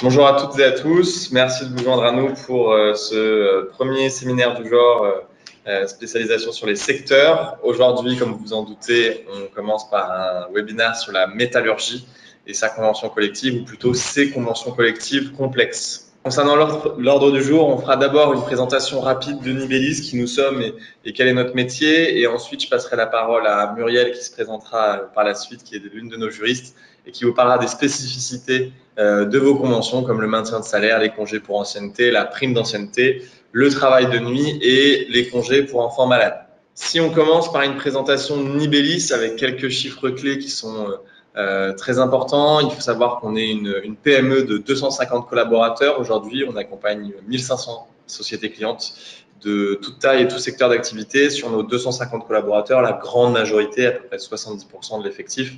Bonjour à toutes et à tous, merci de vous joindre à nous pour ce premier séminaire du genre spécialisation sur les secteurs. Aujourd'hui, comme vous vous en doutez, on commence par un webinaire sur la métallurgie et sa convention collective, ou plutôt ses conventions collectives complexes. Concernant l'ordre du jour, on fera d'abord une présentation rapide de Nibelis, qui nous sommes et quel est notre métier. Et ensuite, je passerai la parole à Muriel, qui se présentera par la suite, qui est l'une de nos juristes et qui vous parlera des spécificités de vos conventions, comme le maintien de salaire, les congés pour ancienneté, la prime d'ancienneté, le travail de nuit et les congés pour enfants malades. Si on commence par une présentation de Nibelis avec quelques chiffres clés qui sont très important, il faut savoir qu'on est une PME de 250 collaborateurs. Aujourd'hui, on accompagne 1500 sociétés clientes de toute taille et tout secteur d'activité. Sur nos 250 collaborateurs, la grande majorité, à peu près 70% de l'effectif,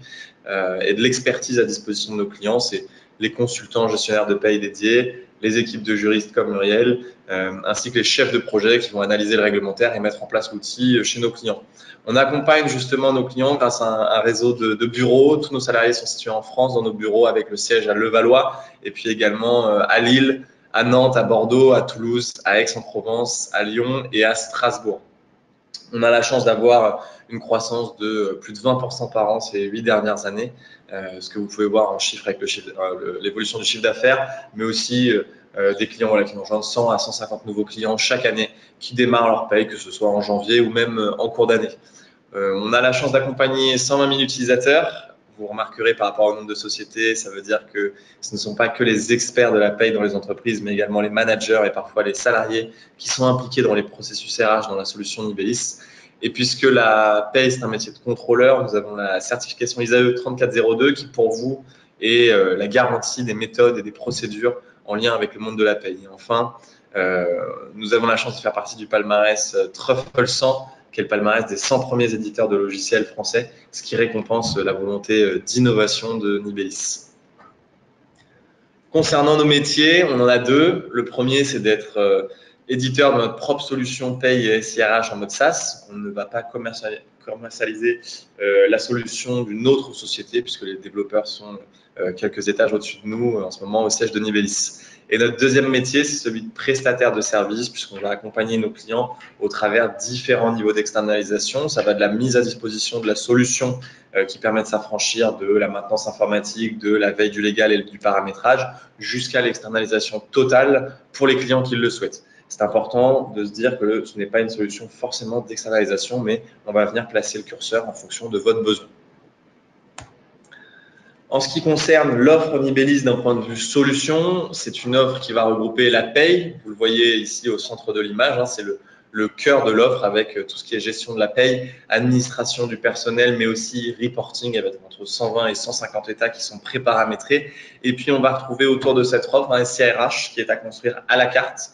et de l'expertise à disposition de nos clients. C'est les consultants gestionnaires de paye dédiés, les équipes de juristes comme Muriel, ainsi que les chefs de projet qui vont analyser le réglementaire et mettre en place l'outil chez nos clients. On accompagne justement nos clients grâce à un réseau de bureaux. Tous nos salariés sont situés en France dans nos bureaux avec le siège à Levallois et puis également à Lille, à Nantes, à Bordeaux, à Toulouse, à Aix-en-Provence, à Lyon et à Strasbourg. On a la chance d'avoir une croissance de plus de 20% par an ces 8 dernières années, ce que vous pouvez voir en chiffre avec l'évolution du chiffre d'affaires, mais aussi des clients qui nous rejoignent, 100 à 150 nouveaux clients chaque année qui démarrent leur paye, que ce soit en janvier ou même en cours d'année. On a la chance d'accompagner 120 000 utilisateurs. Vous remarquerez par rapport au nombre de sociétés, ça veut dire que ce ne sont pas que les experts de la paye dans les entreprises, mais également les managers et parfois les salariés qui sont impliqués dans les processus SIRH dans la solution Nibelis. Et puisque la paye, c'est un métier de contrôleur, nous avons la certification ISAE 3402 qui, pour vous, est la garantie des méthodes et des procédures en lien avec le monde de la paye. Et enfin, nous avons la chance de faire partie du palmarès Truffle 100, qui est le palmarès des 100 premiers éditeurs de logiciels français, ce qui récompense la volonté d'innovation de Nibelis. Concernant nos métiers, on en a deux. Le premier, c'est d'être éditeur de notre propre solution paye et SIRH en mode SaaS. On ne va pas commercialiser la solution d'une autre société, puisque les développeurs sont quelques étages au-dessus de nous en ce moment au siège de Nibelis. Et notre deuxième métier, c'est celui de prestataire de services, puisqu'on va accompagner nos clients au travers différents niveaux d'externalisation. Ça va de la mise à disposition de la solution qui permet de s'affranchir de la maintenance informatique, de la veille du légal et du paramétrage, jusqu'à l'externalisation totale pour les clients qui le souhaitent. C'est important de se dire que ce n'est pas une solution forcément d'externalisation, mais on va venir placer le curseur en fonction de votre besoin. En ce qui concerne l'offre Nibelis d'un point de vue solution, c'est une offre qui va regrouper la paye. Vous le voyez ici au centre de l'image, hein, c'est le cœur de l'offre avec tout ce qui est gestion de la paye, administration du personnel, mais aussi reporting avec entre 120 et 150 états qui sont préparamétrés. Et puis, on va retrouver autour de cette offre un SIRH qui est à construire à la carte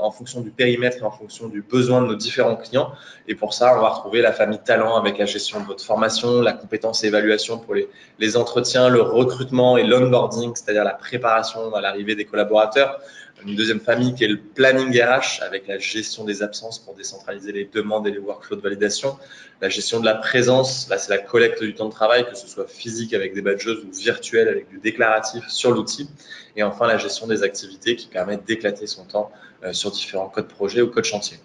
en fonction du périmètre et en fonction du besoin de nos différents clients. Et pour ça, on va retrouver la famille talent avec la gestion de votre formation, la compétence et évaluation pour les entretiens, le recrutement et l'onboarding, c'est-à-dire la préparation à l'arrivée des collaborateurs. Une deuxième famille qui est le planning RH avec la gestion des absences pour décentraliser les demandes et les workflows de validation. La gestion de la présence, là c'est la collecte du temps de travail, que ce soit physique avec des badges ou virtuel avec du déclaratif sur l'outil. Et enfin la gestion des activités qui permettent d'éclater son temps sur différents codes projets ou codes chantiers.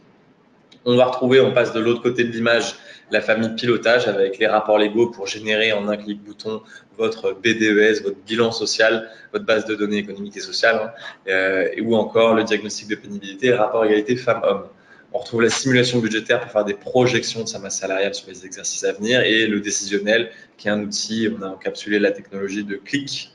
On va retrouver, on passe de l'autre côté de l'image, la famille pilotage avec les rapports légaux pour générer en un clic bouton votre BDES, votre bilan social, votre base de données économiques et sociales, ou encore le diagnostic de pénibilité et le rapport égalité femmes-hommes. On retrouve la simulation budgétaire pour faire des projections de sa masse salariale sur les exercices à venir et le décisionnel qui est un outil, on a encapsulé la technologie de Click,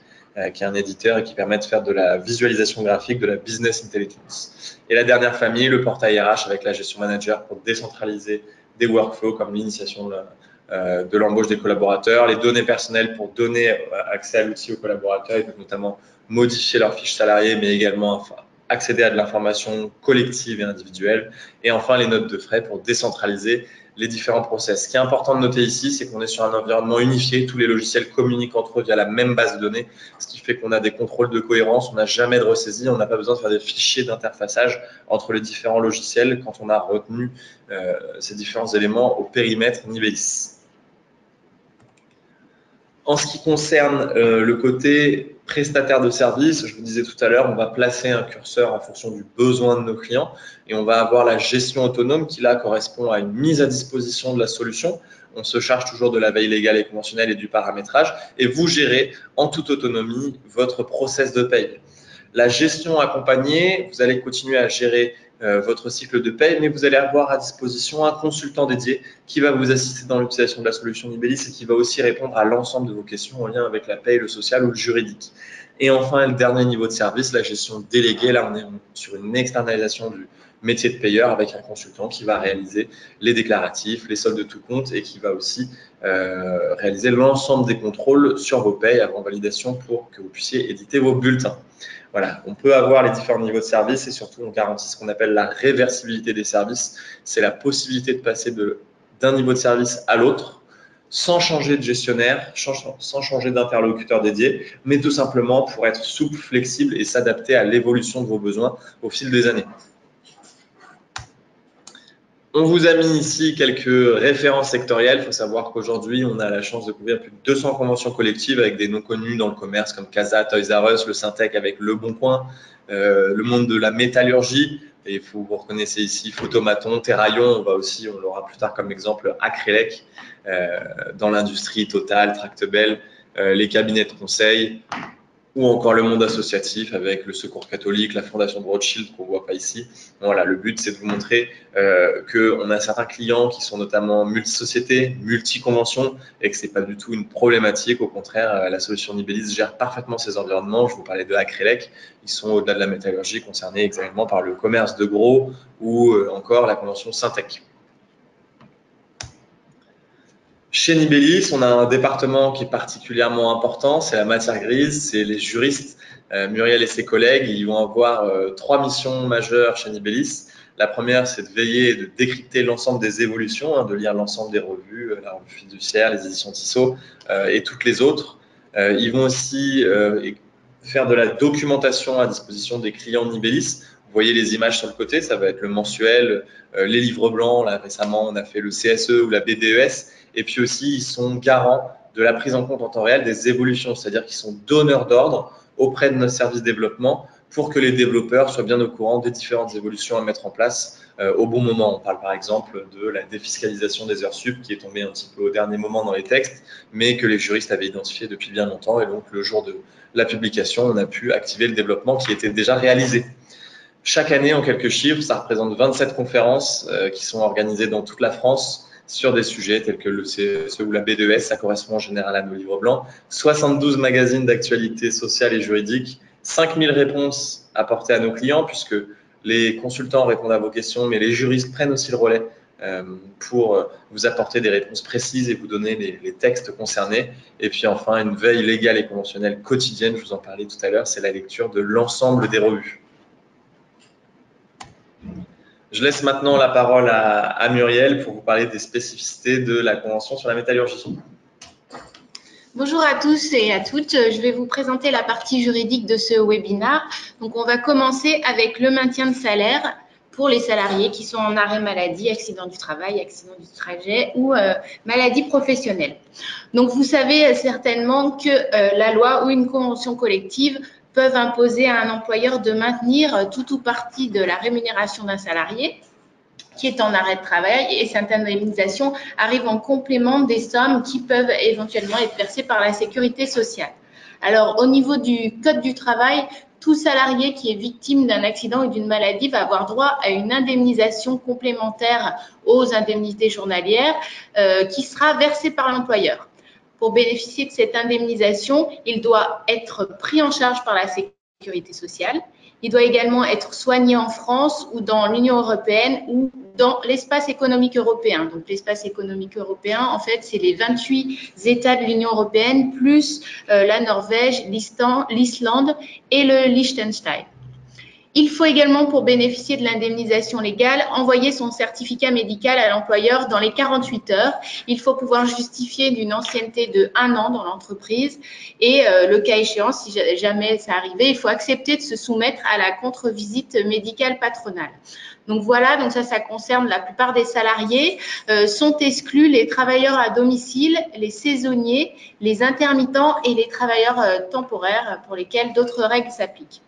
qui est un éditeur et qui permet de faire de la visualisation graphique, de la business intelligence. Et la dernière famille, le portail RH avec la gestion manager pour décentraliser des workflows comme l'initiation de l'embauche des collaborateurs, les données personnelles pour donner accès à l'outil aux collaborateurs. Ils peuvent notamment modifier leurs fiches salariées, mais également accéder à de l'information collective et individuelle. Et enfin, les notes de frais pour décentraliser les différents process. Ce qui est important de noter ici, c'est qu'on est sur un environnement unifié. Tous les logiciels communiquent entre eux via la même base de données, ce qui fait qu'on a des contrôles de cohérence, on n'a jamais de ressaisie, on n'a pas besoin de faire des fichiers d'interfaçage entre les différents logiciels quand on a retenu ces différents éléments au périmètre Nibelis. En ce qui concerne le côté prestataire de service, je vous disais tout à l'heure, on va placer un curseur en fonction du besoin de nos clients et on va avoir la gestion autonome qui là correspond à une mise à disposition de la solution. On se charge toujours de la veille légale et conventionnelle et du paramétrage et vous gérez en toute autonomie votre process de paye. La gestion accompagnée, vous allez continuer à gérer votre cycle de paye, mais vous allez avoir à disposition un consultant dédié qui va vous assister dans l'utilisation de la solution Nibelis et qui va aussi répondre à l'ensemble de vos questions en lien avec la paye, le social ou le juridique. Et enfin, le dernier niveau de service, la gestion déléguée. Là, on est sur une externalisation du métier de payeur avec un consultant qui va réaliser les déclaratifs, les soldes de tout compte et qui va aussi réaliser l'ensemble des contrôles sur vos payes avant validation pour que vous puissiez éditer vos bulletins. Voilà, on peut avoir les différents niveaux de service et surtout on garantit ce qu'on appelle la réversibilité des services. C'est la possibilité de passer d'un niveau de service à l'autre sans changer de gestionnaire, sans changer d'interlocuteur dédié, mais tout simplement pour être souple, flexible et s'adapter à l'évolution de vos besoins au fil des années. On vous a mis ici quelques références sectorielles. Il faut savoir qu'aujourd'hui, on a la chance de couvrir plus de 200 conventions collectives avec des noms connus dans le commerce comme Casa, Toys R Us, le Syntec avec Le Bon Coin, le monde de la métallurgie. Et vous reconnaissez ici Photomaton, Terraillon. On l'aura plus tard comme exemple Acrelec dans l'industrie, Total, Tractebel, les cabinets de conseil ou encore le monde associatif avec le Secours Catholique, la fondation de Rothschild qu'on ne voit pas ici. Voilà, le but, c'est de vous montrer qu'on a certains clients qui sont notamment multi-sociétés, multi-conventions et que ce n'est pas du tout une problématique. Au contraire, la solution Nibelis gère parfaitement ces environnements. Je vous parlais de Acrelec. Ils sont au-delà de la métallurgie concernés exactement par le commerce de gros ou encore la convention Syntec. Chez Nibelis, on a un département qui est particulièrement important, c'est la matière grise, c'est les juristes. Muriel et ses collègues, ils vont avoir trois missions majeures chez Nibelis. La première, c'est de veiller et de décrypter l'ensemble des évolutions, de lire l'ensemble des revues, la revue fiduciaire, les éditions Tissot et toutes les autres. Ils vont aussi faire de la documentation à disposition des clients de Nibelis. Vous voyez les images sur le côté, ça va être le mensuel, les livres blancs. Là, récemment, on a fait le CSE ou la BDES. Et puis aussi, ils sont garants de la prise en compte en temps réel des évolutions, c'est-à-dire qu'ils sont donneurs d'ordre auprès de notre service développement pour que les développeurs soient bien au courant des différentes évolutions à mettre en place au bon moment. On parle par exemple de la défiscalisation des heures sup qui est tombée un petit peu au dernier moment dans les textes, mais que les juristes avaient identifié depuis bien longtemps. Et donc, le jour de la publication, on a pu activer le développement qui était déjà réalisé. Chaque année, en quelques chiffres, ça représente 27 conférences qui sont organisées dans toute la France sur des sujets tels que le CSE ou la BDES, ça correspond en général à nos livres blancs, 72 magazines d'actualité sociale et juridique, 5000 réponses apportées à nos clients, puisque les consultants répondent à vos questions, mais les juristes prennent aussi le relais pour vous apporter des réponses précises et vous donner les textes concernés. Et puis enfin, une veille légale et conventionnelle quotidienne, je vous en parlais tout à l'heure, c'est la lecture de l'ensemble des revues. Je laisse maintenant la parole à Muriel pour vous parler des spécificités de la Convention sur la métallurgie. Bonjour à tous et à toutes. Je vais vous présenter la partie juridique de ce webinaire. Donc, on va commencer avec le maintien de salaire pour les salariés qui sont en arrêt maladie, accident du travail, accident du trajet ou maladie professionnelle. Donc, vous savez certainement que la loi ou une convention collective peuvent imposer à un employeur de maintenir tout ou partie de la rémunération d'un salarié qui est en arrêt de travail et cette indemnisation arrive en complément des sommes qui peuvent éventuellement être versées par la sécurité sociale. Alors, au niveau du Code du travail, tout salarié qui est victime d'un accident ou d'une maladie va avoir droit à une indemnisation complémentaire aux indemnités journalières qui sera versée par l'employeur. Pour bénéficier de cette indemnisation, il doit être pris en charge par la sécurité sociale. Il doit également être soigné en France ou dans l'Union européenne ou dans l'espace économique européen. Donc, l'espace économique européen, en fait, c'est les 28 États de l'Union européenne plus la Norvège, l'Islande et le Liechtenstein. Il faut également, pour bénéficier de l'indemnisation légale, envoyer son certificat médical à l'employeur dans les 48 heures. Il faut pouvoir justifier d'une ancienneté de 1 an dans l'entreprise et le cas échéant, si jamais ça arrivait, il faut accepter de se soumettre à la contre-visite médicale patronale. Donc voilà, donc ça concerne la plupart des salariés. Sont exclus les travailleurs à domicile, les saisonniers, les intermittents et les travailleurs temporaires pour lesquels d'autres règles s'appliquent.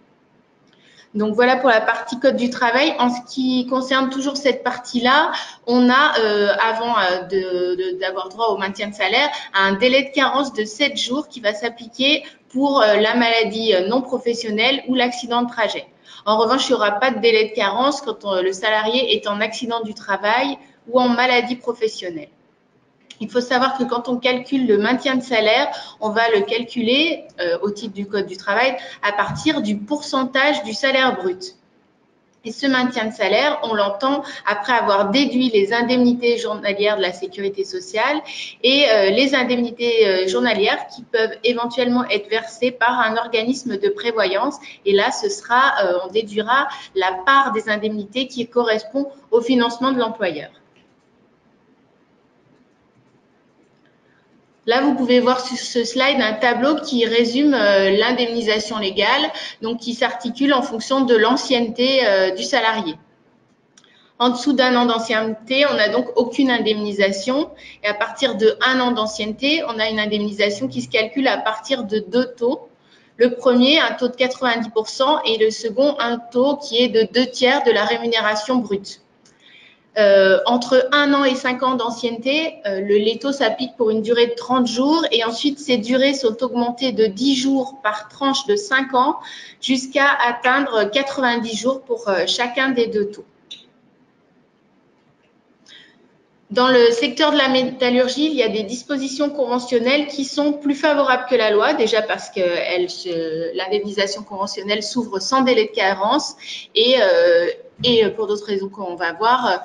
Donc voilà pour la partie code du travail. En ce qui concerne toujours cette partie-là, on a, avant d'avoir droit au maintien de salaire, un délai de carence de 7 jours qui va s'appliquer pour la maladie non professionnelle ou l'accident de trajet. En revanche, il n'y aura pas de délai de carence quand le salarié est en accident du travail ou en maladie professionnelle. Il faut savoir que quand on calcule le maintien de salaire, on va le calculer au titre du Code du travail à partir du pourcentage du salaire brut. Et ce maintien de salaire, on l'entend après avoir déduit les indemnités journalières de la Sécurité sociale et les indemnités journalières qui peuvent éventuellement être versées par un organisme de prévoyance. Et là, ce sera, on déduira la part des indemnités qui correspond au financement de l'employeur. Là, vous pouvez voir sur ce slide un tableau qui résume l'indemnisation légale, donc qui s'articule en fonction de l'ancienneté du salarié. En dessous d'1 an d'ancienneté, on n'a donc aucune indemnisation. Et à partir de 1 an d'ancienneté, on a une indemnisation qui se calcule à partir de 2 taux. Le premier, un taux de 90% et le second, un taux qui est de 2/3 de la rémunération brute. Entre 1 an et 5 ans d'ancienneté, les taux s'appliquent pour une durée de 30 jours et ensuite ces durées sont augmentées de 10 jours par tranche de 5 ans jusqu'à atteindre 90 jours pour chacun des 2 taux. Dans le secteur de la métallurgie, il y a des dispositions conventionnelles qui sont plus favorables que la loi, déjà parce que l'indemnisation conventionnelle s'ouvre sans délai de carence et pour d'autres raisons qu'on va voir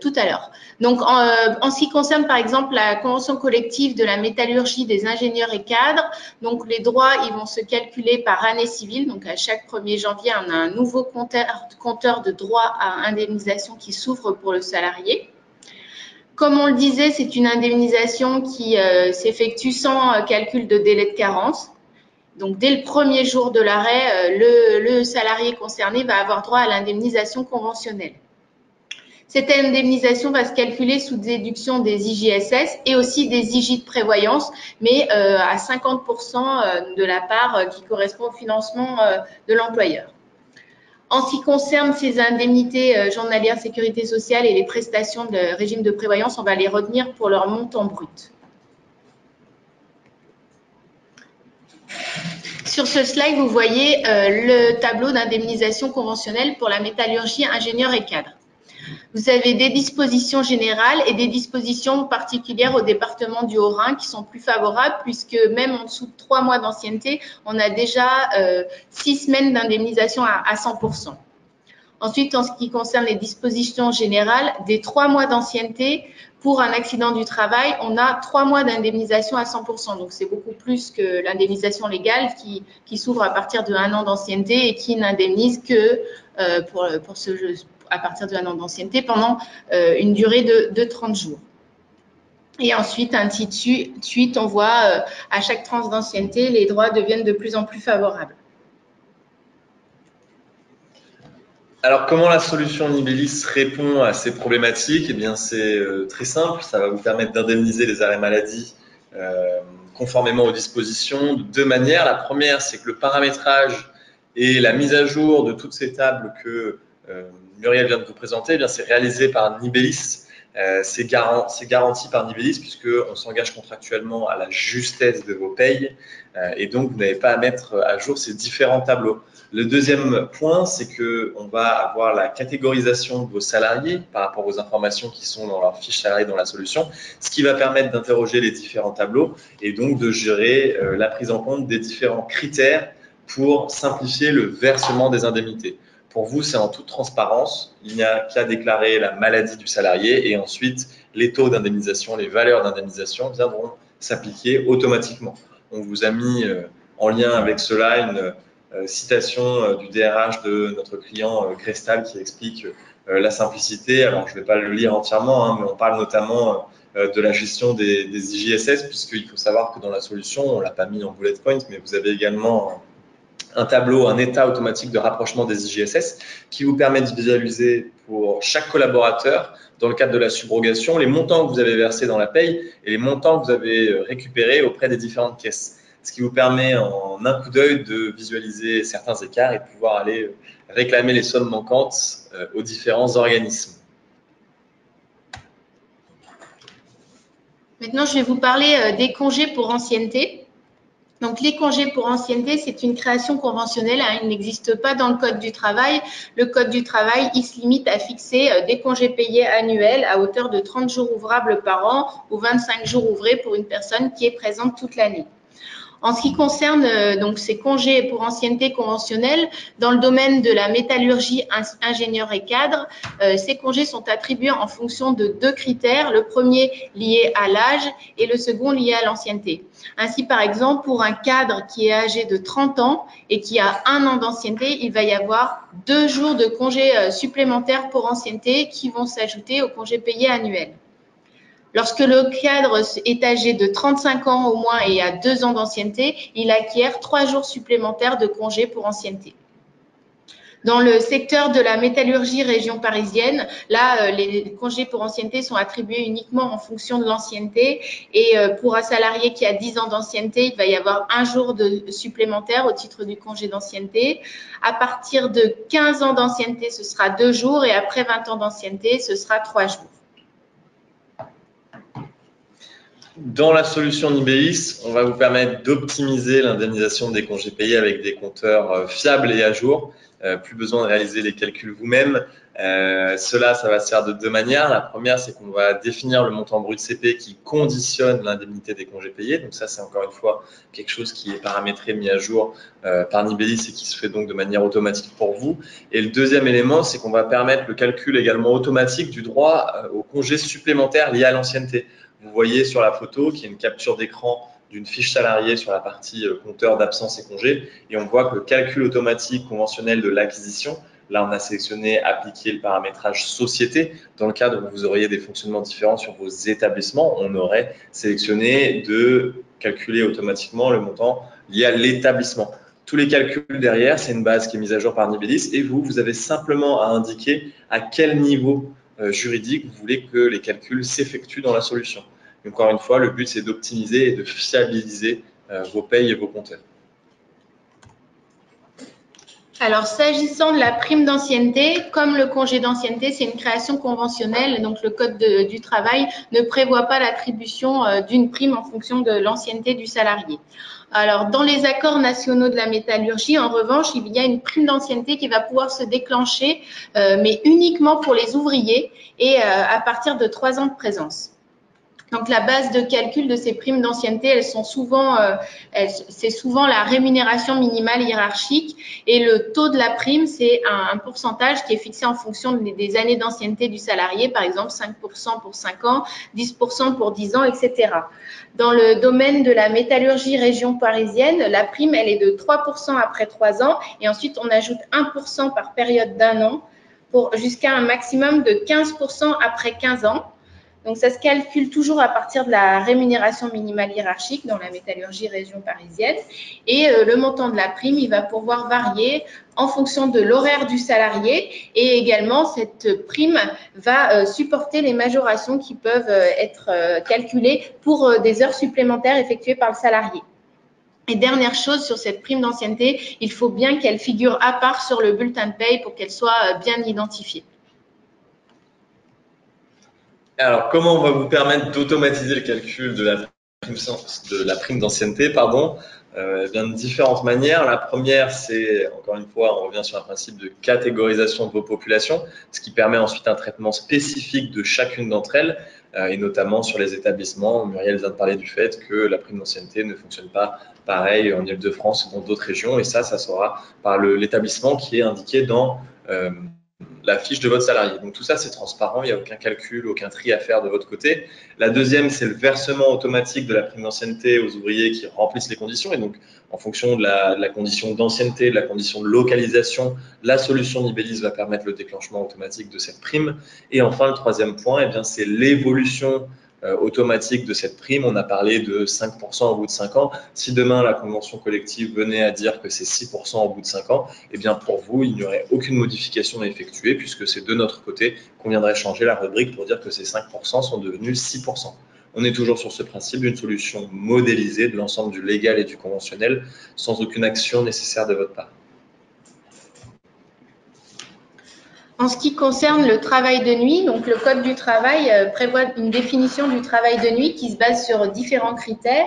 tout à l'heure. Donc, en ce qui concerne, par exemple, la convention collective de la métallurgie des ingénieurs et cadres, donc les droits, ils vont se calculer par année civile. Donc, à chaque 1er janvier, on a un nouveau compteur de droits à indemnisation qui s'ouvre pour le salarié. Comme on le disait, c'est une indemnisation qui s'effectue sans calcul de délai de carence. Donc, dès le 1er jour de l'arrêt, le salarié concerné va avoir droit à l'indemnisation conventionnelle. Cette indemnisation va se calculer sous déduction des IJSS et aussi des IJ de prévoyance, mais à 50% de la part qui correspond au financement de l'employeur. En ce qui concerne ces indemnités journalières sécurité sociale et les prestations de régime de prévoyance, on va les retenir pour leur montant brut. Sur ce slide, vous voyez le tableau d'indemnisation conventionnelle pour la métallurgie, ingénieurs et cadres. Vous avez des dispositions générales et des dispositions particulières au département du Haut-Rhin qui sont plus favorables puisque même en dessous de 3 mois d'ancienneté, on a déjà 6 semaines d'indemnisation à 100%. Ensuite, en ce qui concerne les dispositions générales, des 3 mois d'ancienneté, pour un accident du travail, on a 3 mois d'indemnisation à 100%. Donc, c'est beaucoup plus que l'indemnisation légale qui s'ouvre à partir de 1 an d'ancienneté et qui n'indemnise que pour ce jeu, à partir de 1 an d'ancienneté pendant une durée de 30 jours. Et ensuite, ainsi de suite, on voit à chaque tranche d'ancienneté, les droits deviennent de plus en plus favorables. Alors, comment la solution Nibelis répond à ces problématiques? Eh bien, c'est très simple. Ça va vous permettre d'indemniser les arrêts maladie conformément aux dispositions de 2 manières. La première, c'est que le paramétrage et la mise à jour de toutes ces tables que Muriel vient de vous présenter, eh bien, c'est réalisé par Nibelis. C'est garanti par Nibelis puisqu'on s'engage contractuellement à la justesse de vos payes et donc vous n'avez pas à mettre à jour ces différents tableaux. Le deuxième point, c'est qu'on va avoir la catégorisation de vos salariés par rapport aux informations qui sont dans leur fiche salariée dans la solution, ce qui va permettre d'interroger les différents tableaux et donc de gérer la prise en compte des différents critères pour simplifier le versement des indemnités. Pour vous, c'est en toute transparence. Il n'y a qu'à déclarer la maladie du salarié et ensuite, les taux d'indemnisation, les valeurs d'indemnisation viendront s'appliquer automatiquement. On vous a mis en lien avec cela une citation du DRH de notre client Crestal qui explique la simplicité. Alors, je ne vais pas le lire entièrement, hein, mais on parle notamment de la gestion des IJSS, puisqu'il faut savoir que dans la solution, on ne l'a pas mis en bullet point, mais vous avez également un tableau, un état automatique de rapprochement des IJSS qui vous permet de visualiser pour chaque collaborateur, dans le cadre de la subrogation, les montants que vous avez versés dans la paye et les montants que vous avez récupérés auprès des différentes caisses. Ce qui vous permet en un coup d'œil de visualiser certains écarts et de pouvoir aller réclamer les sommes manquantes aux différents organismes. Maintenant, je vais vous parler des congés pour ancienneté. Donc, les congés pour ancienneté, c'est une création conventionnelle, hein, il n'existe pas dans le Code du travail. Le Code du travail, il se limite à fixer des congés payés annuels à hauteur de 30 jours ouvrables par an ou 25 jours ouvrés pour une personne qui est présente toute l'année. En ce qui concerne donc ces congés pour ancienneté conventionnelle, dans le domaine de la métallurgie, ingénieurs et cadres, ces congés sont attribués en fonction de deux critères, le premier lié à l'âge et le second lié à l'ancienneté. Ainsi, par exemple, pour un cadre qui est âgé de 30 ans et qui a un an d'ancienneté, il va y avoir 2 jours de congés supplémentaires pour ancienneté qui vont s'ajouter aux congés payés annuels. Lorsque le cadre est âgé de 35 ans au moins et a 2 ans d'ancienneté, il acquiert 3 jours supplémentaires de congé pour ancienneté. Dans le secteur de la métallurgie région parisienne, là, les congés pour ancienneté sont attribués uniquement en fonction de l'ancienneté. Et pour un salarié qui a 10 ans d'ancienneté, il va y avoir 1 jour de supplémentaire au titre du congé d'ancienneté. À partir de 15 ans d'ancienneté, ce sera 2 jours et après 20 ans d'ancienneté, ce sera 3 jours. Dans la solution Nibelis, on va vous permettre d'optimiser l'indemnisation des congés payés avec des compteurs fiables et à jour. Plus besoin de réaliser les calculs vous-même. Cela, ça va se faire de deux manières. La première, c'est qu'on va définir le montant brut CP qui conditionne l'indemnité des congés payés. Donc ça, c'est encore une fois quelque chose qui est paramétré, mis à jour par Nibelis et qui se fait donc de manière automatique pour vous. Et le deuxième élément, c'est qu'on va permettre le calcul également automatique du droit aux congés supplémentaires liés à l'ancienneté. Vous voyez sur la photo qu'il y a une capture d'écran d'une fiche salariée sur la partie compteur d'absence et congés. Et on voit que le calcul automatique conventionnel de l'acquisition, là, on a sélectionné « Appliquer le paramétrage société ». Dans le cadre où vous auriez des fonctionnements différents sur vos établissements, on aurait sélectionné de calculer automatiquement le montant lié à l'établissement. Tous les calculs derrière, c'est une base qui est mise à jour par Nibelis. Et vous, vous avez simplement à indiquer à quel niveau juridique, vous voulez que les calculs s'effectuent dans la solution. Encore une fois, le but, c'est d'optimiser et de fiabiliser vos payes et vos compteurs. Alors, s'agissant de la prime d'ancienneté, comme le congé d'ancienneté, c'est une création conventionnelle, donc le Code du travail ne prévoit pas l'attribution d'une prime en fonction de l'ancienneté du salarié. Alors, dans les accords nationaux de la métallurgie, en revanche, il y a une prime d'ancienneté qui va pouvoir se déclencher, mais uniquement pour les ouvriers et à partir de 3 ans de présence. Donc, la base de calcul de ces primes d'ancienneté, elles sont souvent, c'est souvent la rémunération minimale hiérarchique et le taux de la prime, c'est un pourcentage qui est fixé en fonction des années d'ancienneté du salarié, par exemple 5% pour 5 ans, 10% pour 10 ans, etc. Dans le domaine de la métallurgie région parisienne, la prime, elle est de 3% après 3 ans et ensuite, on ajoute 1% par période d'un an pour jusqu'à un maximum de 15% après 15 ans. Donc, ça se calcule toujours à partir de la rémunération minimale hiérarchique dans la métallurgie région parisienne. Et le montant de la prime, il va pouvoir varier en fonction de l'horaire du salarié. Et également, cette prime va supporter les majorations qui peuvent être calculées pour des heures supplémentaires effectuées par le salarié. Et dernière chose sur cette prime d'ancienneté, il faut bien qu'elle figure à part sur le bulletin de paye pour qu'elle soit bien identifiée. Alors, comment on va vous permettre d'automatiser le calcul de la prime d'ancienneté, pardon, bien de différentes manières. La première, c'est, encore une fois, on revient sur un principe de catégorisation de vos populations, ce qui permet ensuite un traitement spécifique de chacune d'entre elles, et notamment sur les établissements. Muriel vient de parler du fait que la prime d'ancienneté ne fonctionne pas pareil en Ile-de-France ou dans d'autres régions, et ça sera par l'établissement qui est indiqué dans la fiche de votre salarié. Donc tout ça, c'est transparent, il n'y a aucun calcul, aucun tri à faire de votre côté. La deuxième, c'est le versement automatique de la prime d'ancienneté aux ouvriers qui remplissent les conditions. Et donc, en fonction de la condition d'ancienneté, de la condition de localisation, la solution Nibelis va permettre le déclenchement automatique de cette prime. Et enfin, le troisième point, eh bien, c'est l'évolution automatique de cette prime. On a parlé de 5% au bout de 5 ans. Si demain, la convention collective venait à dire que c'est 6% au bout de 5 ans, eh bien pour vous, il n'y aurait aucune modification à effectuer puisque c'est de notre côté qu'on viendrait changer la rubrique pour dire que ces 5% sont devenus 6%. On est toujours sur ce principe d'une solution modélisée de l'ensemble du légal et du conventionnel sans aucune action nécessaire de votre part. En ce qui concerne le travail de nuit, donc le Code du travail prévoit une définition du travail de nuit qui se base sur différents critères.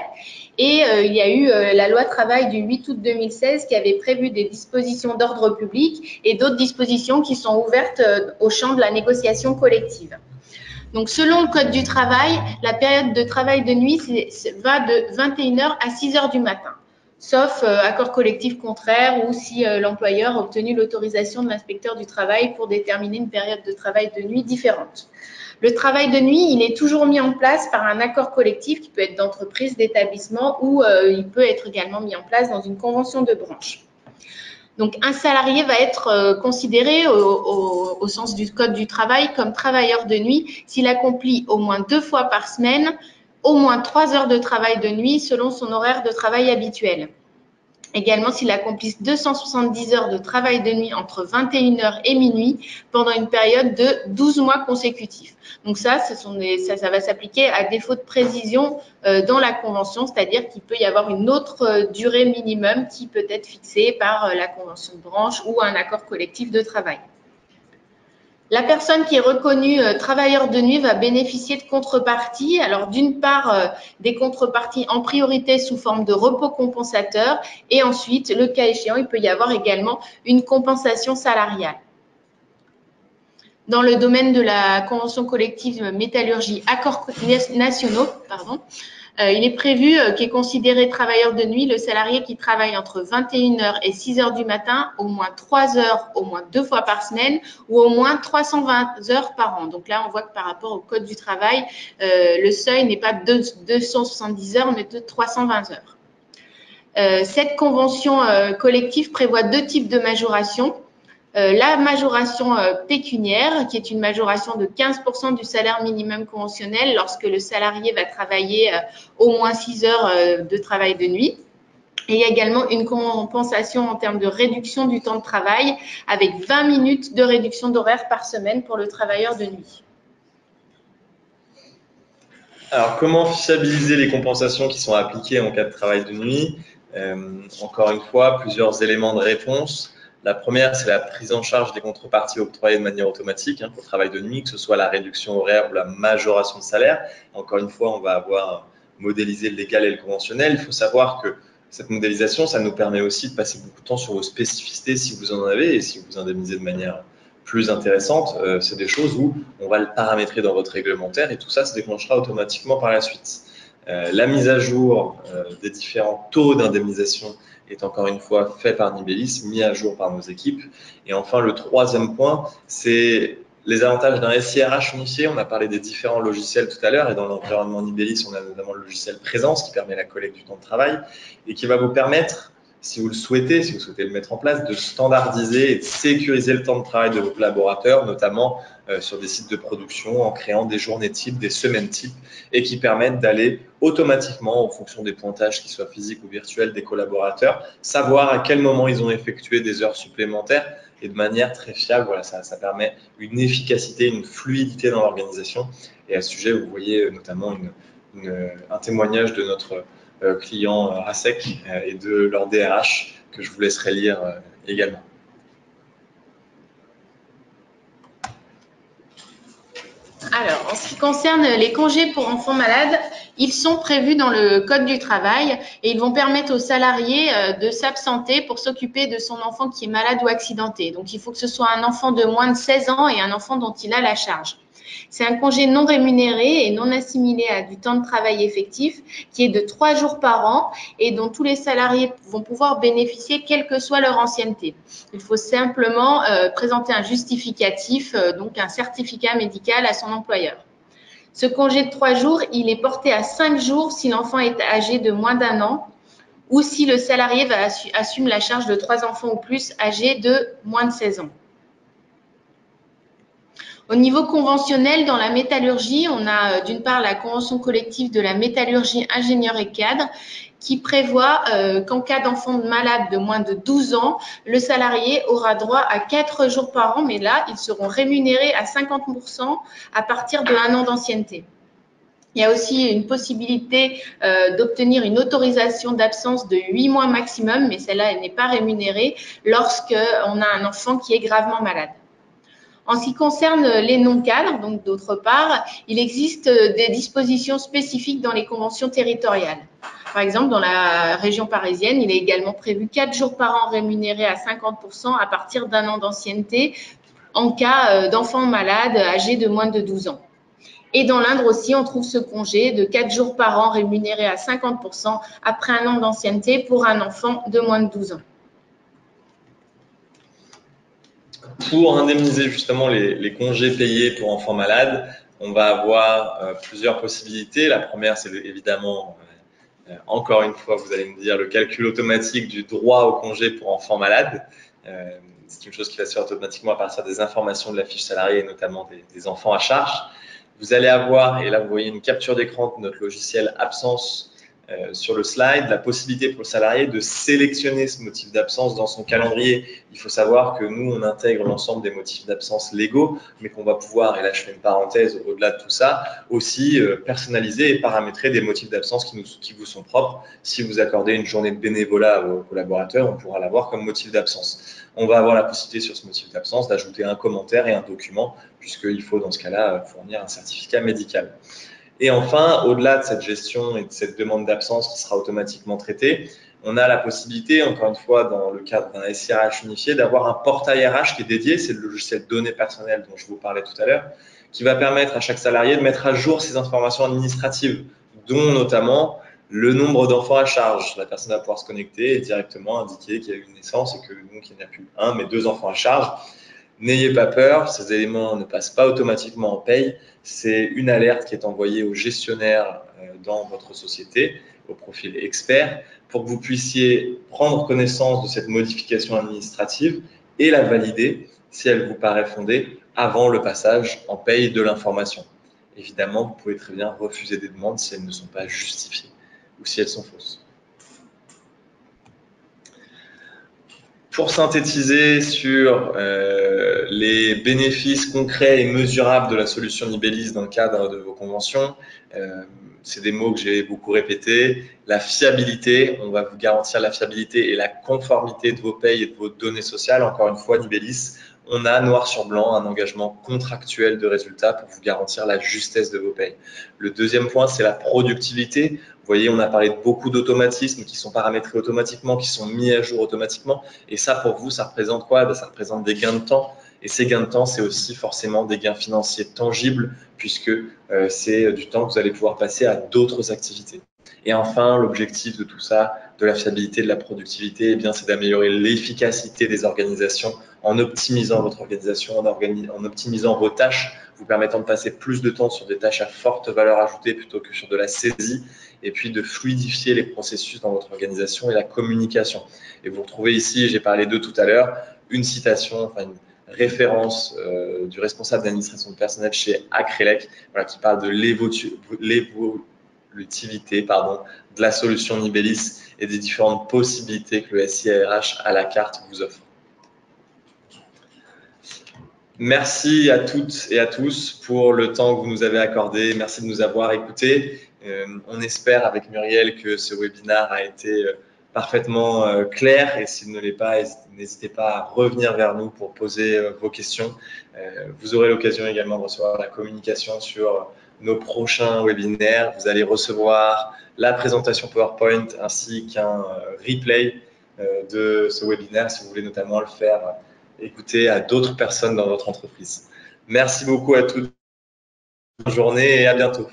Et il y a eu la loi travail du 8 août 2016 qui avait prévu des dispositions d'ordre public et d'autres dispositions qui sont ouvertes au champ de la négociation collective. Donc, selon le Code du travail, la période de travail de nuit va de 21h à 6h du matin, sauf accord collectif contraire ou si l'employeur a obtenu l'autorisation de l'inspecteur du travail pour déterminer une période de travail de nuit différente. Le travail de nuit, il est toujours mis en place par un accord collectif qui peut être d'entreprise, d'établissement ou il peut être également mis en place dans une convention de branche. Donc, un salarié va être considéré au sens du Code du travail comme travailleur de nuit s'il accomplit au moins 2 fois par semaine au moins 3 heures de travail de nuit selon son horaire de travail habituel. Également, s'il accomplit 270 heures de travail de nuit entre 21h et minuit pendant une période de 12 mois consécutifs. Donc ça, ça va s'appliquer à défaut de précision dans la convention, c'est-à-dire qu'il peut y avoir une autre durée minimum qui peut être fixée par la convention de branche ou un accord collectif de travail. La personne qui est reconnue travailleur de nuit va bénéficier de contreparties. Alors, d'une part, des contreparties en priorité sous forme de repos compensateur et ensuite, le cas échéant, il peut y avoir également une compensation salariale. Dans le domaine de la convention collective métallurgie, accords nationaux, pardon, il est prévu qu'est considéré travailleur de nuit le salarié qui travaille entre 21h et 6h du matin, au moins 3 heures, au moins 2 fois par semaine ou au moins 320 heures par an. Donc là, on voit que par rapport au Code du travail, le seuil n'est pas de 270 heures, mais de 320 heures. Cette convention collective prévoit 2 types de majoration. La majoration pécuniaire, qui est une majoration de 15% du salaire minimum conventionnel lorsque le salarié va travailler au moins 6 heures de travail de nuit. Et il y a également une compensation en termes de réduction du temps de travail avec 20 minutes de réduction d'horaire par semaine pour le travailleur de nuit. Alors, comment fiabiliser les compensations qui sont appliquées en cas de travail de nuit? Encore une fois, plusieurs éléments de réponse. La première, c'est la prise en charge des contreparties octroyées de manière automatique pour le travail de nuit, que ce soit la réduction horaire ou la majoration de salaire. Encore une fois, on va avoir modélisé le légal et le conventionnel. Il faut savoir que cette modélisation, ça nous permet aussi de passer beaucoup de temps sur vos spécificités si vous en avez et si vous indemnisez de manière plus intéressante. C'est des choses où on va le paramétrer dans votre réglementaire et tout ça se déclenchera automatiquement par la suite. La mise à jour des différents taux d'indemnisation est encore une fois fait par Nibelis, mis à jour par nos équipes. Et enfin, le troisième point, c'est les avantages d'un SIRH unifié. On a parlé des différents logiciels tout à l'heure et dans l'environnement Nibelis, on a notamment le logiciel Présence qui permet la collecte du temps de travail et qui va vous permettre, si vous le souhaitez, si vous souhaitez le mettre en place, de standardiser et de sécuriser le temps de travail de vos collaborateurs, notamment sur des sites de production, en créant des journées types, des semaines types, et qui permettent d'aller automatiquement, en fonction des pointages, qu'ils soient physiques ou virtuels, des collaborateurs, savoir à quel moment ils ont effectué des heures supplémentaires et de manière très fiable. Voilà, ça permet une efficacité, une fluidité dans l'organisation. Et à ce sujet, vous voyez notamment un témoignage de notre clients ASEC et de leur DRH que je vous laisserai lire également. Alors, en ce qui concerne les congés pour enfants malades, ils sont prévus dans le Code du travail et ils vont permettre aux salariés de s'absenter pour s'occuper de son enfant qui est malade ou accidenté. Donc, il faut que ce soit un enfant de moins de 16 ans et un enfant dont il a la charge. C'est un congé non rémunéré et non assimilé à du temps de travail effectif qui est de 3 jours par an et dont tous les salariés vont pouvoir bénéficier quelle que soit leur ancienneté. Il faut simplement présenter un justificatif, donc un certificat médical à son employeur. Ce congé de 3 jours, il est porté à 5 jours si l'enfant est âgé de moins d'1 an ou si le salarié assume la charge de 3 enfants ou plus âgés de moins de 16 ans. Au niveau conventionnel, dans la métallurgie, on a d'une part la convention collective de la métallurgie ingénieur et cadre qui prévoit qu'en cas d'enfant malade de moins de 12 ans, le salarié aura droit à 4 jours par an, mais là, ils seront rémunérés à 50% à partir de 1 an d'ancienneté. Il y a aussi une possibilité d'obtenir une autorisation d'absence de 8 mois maximum, mais celle-là, elle n'est pas rémunérée lorsqu'on a un enfant qui est gravement malade. En ce qui concerne les non-cadres, donc d'autre part, il existe des dispositions spécifiques dans les conventions territoriales. Par exemple, dans la région parisienne, il est également prévu 4 jours par an rémunérés à 50% à partir d'1 an d'ancienneté en cas d'enfant malade âgé de moins de 12 ans. Et dans l'Indre aussi, on trouve ce congé de 4 jours par an rémunéré à 50% après 1 an d'ancienneté pour un enfant de moins de 12 ans. Pour indemniser justement les congés payés pour enfants malades, on va avoir plusieurs possibilités. La première, c'est évidemment, encore une fois, vous allez me dire, le calcul automatique du droit au congé pour enfants malades. C'est une chose qui va se faire automatiquement à partir des informations de la fiche salariée et notamment des enfants à charge. Vous allez avoir, et là vous voyez une capture d'écran de notre logiciel absence sur le slide, la possibilité pour le salarié de sélectionner ce motif d'absence dans son calendrier. Il faut savoir que nous, on intègre l'ensemble des motifs d'absence légaux, mais qu'on va pouvoir, et là je fais une parenthèse au-delà de tout ça, aussi personnaliser et paramétrer des motifs d'absence qui vous sont propres. Si vous accordez une journée de bénévolat aux collaborateurs, on pourra l'avoir comme motif d'absence. On va avoir la possibilité sur ce motif d'absence d'ajouter un commentaire et un document, puisqu'il faut dans ce cas-là fournir un certificat médical. Et enfin, au-delà de cette gestion et de cette demande d'absence qui sera automatiquement traitée, on a la possibilité, encore une fois, dans le cadre d'un SIRH unifié, d'avoir un portail RH qui est dédié, c'est le logiciel données personnelles dont je vous parlais tout à l'heure, qui va permettre à chaque salarié de mettre à jour ses informations administratives, dont notamment le nombre d'enfants à charge. La personne va pouvoir se connecter et directement indiquer qu'il y a eu une naissance et que donc il n'y a plus 1, mais 2 enfants à charge. N'ayez pas peur, ces éléments ne passent pas automatiquement en paye. C'est une alerte qui est envoyée aux gestionnaires dans votre société, au profil expert, pour que vous puissiez prendre connaissance de cette modification administrative et la valider, si elle vous paraît fondée, avant le passage en paye de l'information. Évidemment, vous pouvez très bien refuser des demandes si elles ne sont pas justifiées ou si elles sont fausses. Pour synthétiser sur les bénéfices concrets et mesurables de la solution Nibelis dans le cadre de vos conventions, c'est des mots que j'ai beaucoup répétés. La fiabilité, on va vous garantir la fiabilité et la conformité de vos payes et de vos données sociales. Encore une fois, Nibelis, on a noir sur blanc un engagement contractuel de résultat pour vous garantir la justesse de vos payes. Le deuxième point, c'est la productivité. Vous voyez, on a parlé de beaucoup d'automatismes qui sont paramétrés automatiquement, qui sont mis à jour automatiquement. Et ça, pour vous, ça représente quoi? Ben, ça représente des gains de temps. Et ces gains de temps, c'est aussi forcément des gains financiers tangibles puisque c'est du temps que vous allez pouvoir passer à d'autres activités. Et enfin, l'objectif de tout ça, de la fiabilité, de la productivité, eh bien, c'est d'améliorer l'efficacité des organisations en optimisant votre organisation, en optimisant vos tâches, vous permettant de passer plus de temps sur des tâches à forte valeur ajoutée plutôt que sur de la saisie, et puis de fluidifier les processus dans votre organisation et la communication. Et vous retrouvez ici, j'ai parlé d'eux tout à l'heure, une citation, enfin une référence du responsable d'administration de personnel chez Acrelec, voilà, qui parle de l'évolutivité de la solution Nibelis et des différentes possibilités que le SIRH à la carte vous offre. Merci à toutes et à tous pour le temps que vous nous avez accordé. Merci de nous avoir écoutés. On espère avec Muriel que ce webinaire a été parfaitement clair et s'il ne l'est pas, n'hésitez pas à revenir vers nous pour poser vos questions. Vous aurez l'occasion également de recevoir la communication sur nos prochains webinaires. Vous allez recevoir la présentation PowerPoint ainsi qu'un replay de ce webinaire si vous voulez notamment le faire écouter à d'autres personnes dans votre entreprise. Merci beaucoup à toutes Bonne journée et à bientôt.